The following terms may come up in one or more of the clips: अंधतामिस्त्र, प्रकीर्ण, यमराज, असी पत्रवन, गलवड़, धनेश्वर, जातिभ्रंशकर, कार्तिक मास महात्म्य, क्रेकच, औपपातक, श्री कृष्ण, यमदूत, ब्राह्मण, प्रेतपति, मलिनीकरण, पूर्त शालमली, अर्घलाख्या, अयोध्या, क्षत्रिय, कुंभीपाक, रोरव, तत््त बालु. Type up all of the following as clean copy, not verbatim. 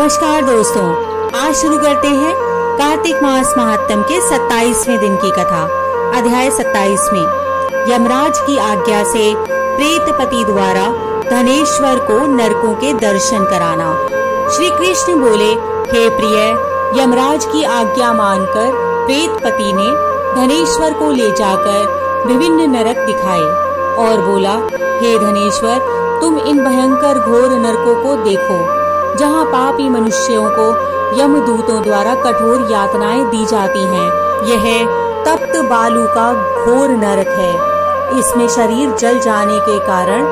नमस्कार दोस्तों, आज शुरू करते हैं कार्तिक मास महात्म्य के 27वें दिन की कथा। अध्याय 27 में यमराज की आज्ञा से प्रेतपति द्वारा धनेश्वर को नरकों के दर्शन कराना। श्री कृष्ण बोले, हे प्रिय, यमराज की आज्ञा मानकर प्रेतपति ने धनेश्वर को ले जाकर विभिन्न नरक दिखाए और बोला, हे धनेश्वर, तुम इन भयंकर घोर नरकों को देखो जहाँ पापी मनुष्यों को यमदूतों द्वारा कठोर यातनाएं दी जाती हैं। यह तप्त बालू का घोर नरक है। इसमें शरीर जल जाने के कारण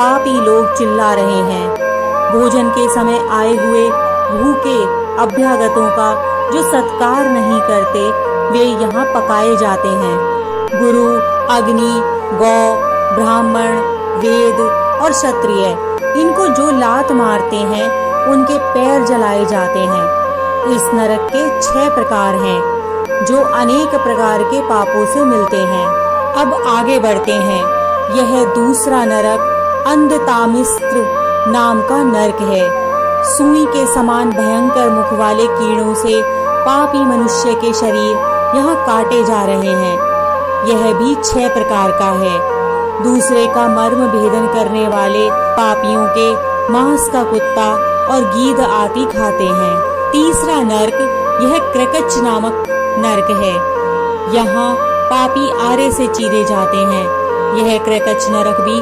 पापी लोग चिल्ला रहे हैं। भोजन के समय आए हुए भूखे अभ्यागतों का जो सत्कार नहीं करते, वे यहाँ पकाए जाते हैं। गुरु, अग्नि, गौ, ब्राह्मण, वेद और क्षत्रिय, इनको जो लात मारते हैं उनके पैर जलाए जाते हैं। इस नरक के 6 प्रकार हैं, जो अनेक प्रकार के पापों से मिलते हैं। अब आगे बढ़ते हैं। यह दूसरा नरक अंधतामिस्त्र नाम का नरक है। सुई के समान भयंकर मुख वाले कीड़ों से पापी मनुष्य के शरीर यहाँ काटे जा रहे हैं। यह भी 6 प्रकार का है। दूसरे का मर्म भेदन करने वाले पापियों के मांस का कुत्ता और गीध आदि खाते हैं। तीसरा नर्क यह क्रेकच नामक नर्क है। यहाँ पापी आरे से चीरे जाते हैं। यह क्रेकच नरक भी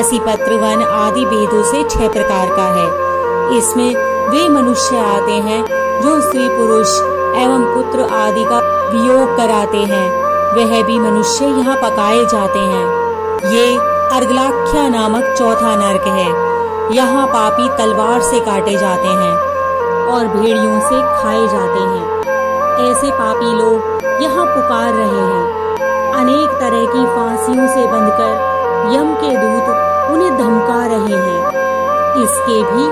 असी पत्रवन आदि भेदों से 6 प्रकार का है। इसमें वे मनुष्य आते हैं जो स्त्री पुरुष एवं पुत्र आदि का वियोग कराते हैं। वह भी मनुष्य यहाँ पकाए जाते हैं। ये अर्घलाख्या नामक चौथा नरक है। यहाँ पापी तलवार से काटे जाते हैं और भेड़ियों से खाए जाते हैं। ऐसे पापी लोग यहाँ पुकार रहे हैं। अनेक तरह की फांसियों से बंधकर यम के दूत उन्हें धमका रहे हैं। इसके भी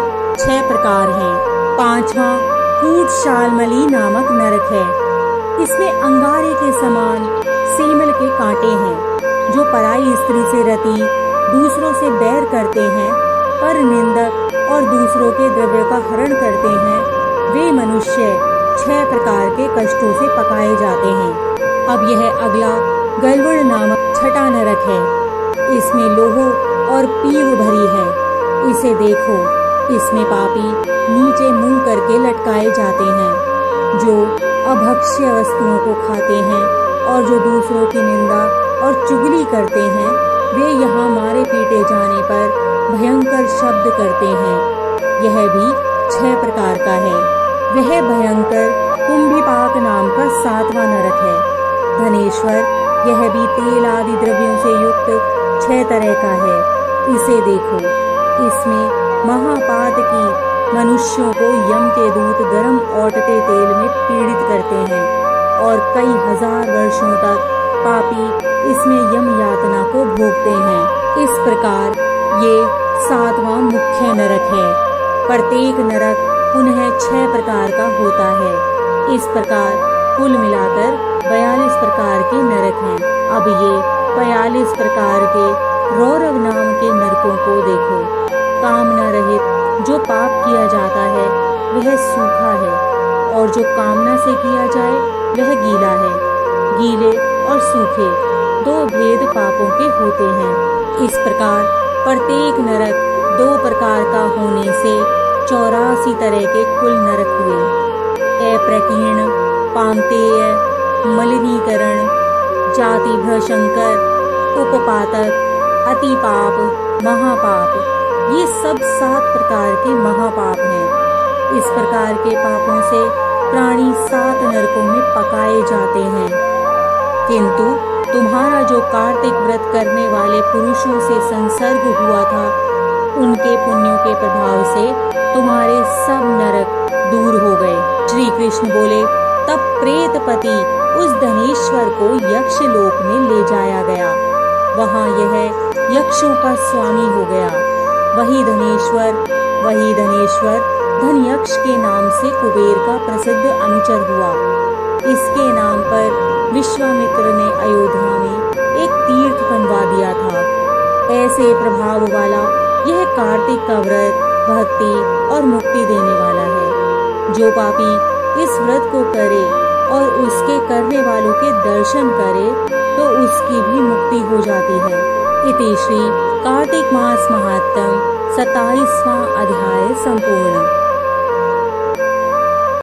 6 प्रकार हैं। पांचवा पूर्त शालमली नामक नरक है। इसमें अंगारे के समान सेमल के कांटे हैं। जो पराई स्त्री से रति, दूसरों से बैर करते हैं, पर निंदक और दूसरों के द्रव्य का हरण करते हैं, वे मनुष्य 6 प्रकार के कष्टों से पकाए जाते हैं। अब यह अगला गलवड़ नामक छठा नरक है। इसमें लोह और पीव भरी है। इसे देखो, इसमें पापी नीचे मुंह करके लटकाए जाते हैं, जो अभक्ष्य वस्तुओं को खाते हैं और जो दूसरों की निंदा और चुगली करते हैं, वे यहाँ मारे पीटे जाने पर भयंकर शब्द करते हैं। यह भी 6 प्रकार का है। वह भयंकर कुंभीपाक नाम का 7वां नरक है। धनेश्वर, यह भी तेल आदि द्रव्यों से युक्त 6 तरह का है। इसे देखो, इसमें महापात की मनुष्यों को यम के दूत गर्म औटते तेल में पीड़ित करते हैं और कई हजार वर्षों तक पापी इसमें यम यातना को भोगते हैं। इस प्रकार ये 7वां मुख्य नरक है। प्रत्येक नरक पुनः 6 प्रकार का होता है। इस प्रकार कुल मिलाकर 42 प्रकार के नरक हैं। अब ये 42 प्रकार के रोरव नाम के नरकों को देखो। कामना रहित जो पाप किया जाता है वह सूखा है, और जो कामना से किया जाए वह गीला है। गीले और सूखे दो भेद पापों के होते हैं। इस प्रकार प्रत्येक नरक 2 प्रकार का होने से 84 तरह के कुल नरक हुए। प्रकीर्ण, पांतेय, मलिनीकरण, जातिभ्रंशकर, औपपातक, अति पाप, महापाप, ये सब 7 प्रकार के महापाप हैं। इस प्रकार के पापों से प्राणी 7 नरकों में पकाए जाते हैं। किंतु तुम्हारा जो कार्तिक व्रत करने वाले पुरुषों से संसर्ग हुआ था, उनके पुण्यों के प्रभाव से तुम्हारे सब नरक दूर हो गए। श्री कृष्ण बोले, तब प्रेतपति उस धनेश्वर को यक्ष लोक में ले जाया गया। वहाँ यह यक्षों का स्वामी हो गया। वही धनेश्वर धनयक्ष के नाम से कुबेर का प्रसिद्ध अनुचर हुआ। इसके नाम पर विश्वामित्र ने अयोध्या में एक तीर्थ बनवा दिया था। ऐसे प्रभाव वाला यह कार्तिक का व्रत भक्ति और मुक्ति देने वाला है। जो पापी इस व्रत को करे और उसके करने वालों के दर्शन करे तो उसकी भी मुक्ति हो जाती है। इति श्री कार्तिक मास महात्म्य 27वां अध्याय संपूर्ण।